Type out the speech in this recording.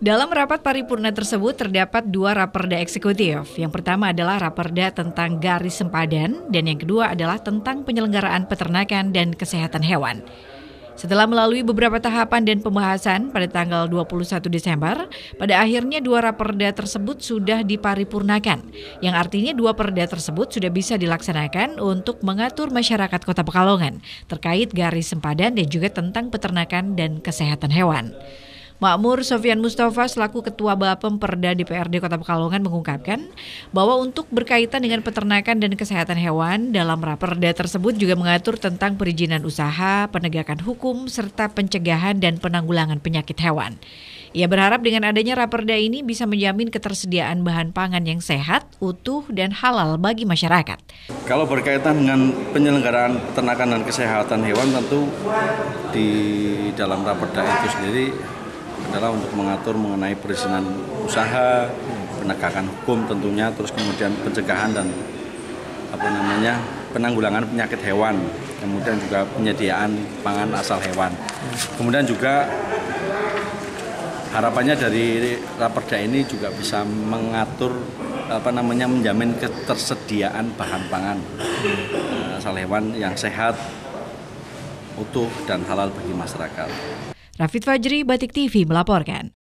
Dalam rapat paripurna tersebut terdapat dua raperda eksekutif. Yang pertama adalah raperda tentang garis sempadan dan yang kedua adalah tentang penyelenggaraan peternakan dan kesehatan hewan. Setelah melalui beberapa tahapan dan pembahasan pada tanggal 21 Desember, pada akhirnya dua raperda tersebut sudah diparipurnakan, yang artinya dua perda tersebut sudah bisa dilaksanakan untuk mengatur masyarakat Kota Pekalongan terkait garis sempadan dan juga tentang peternakan dan kesehatan hewan. Makmur Sofian Mustofa selaku Ketua Bapem Perda DPRD Kota Pekalongan mengungkapkan bahwa untuk berkaitan dengan peternakan dan kesehatan hewan dalam raperda tersebut juga mengatur tentang perizinan usaha, penegakan hukum, serta pencegahan dan penanggulangan penyakit hewan. Ia berharap dengan adanya raperda ini bisa menjamin ketersediaan bahan pangan yang sehat, utuh, dan halal bagi masyarakat. Kalau berkaitan dengan penyelenggaraan peternakan dan kesehatan hewan tentu di dalam raperda itu sendiri adalah untuk mengatur mengenai perizinan usaha, penegakan hukum tentunya, terus kemudian pencegahan dan penanggulangan penyakit hewan, kemudian juga penyediaan pangan asal hewan. Kemudian juga harapannya dari raperda ini juga bisa mengatur menjamin ketersediaan bahan pangan asal hewan yang sehat, utuh dan halal bagi masyarakat. Rafif Fajri, Batik TV melaporkan.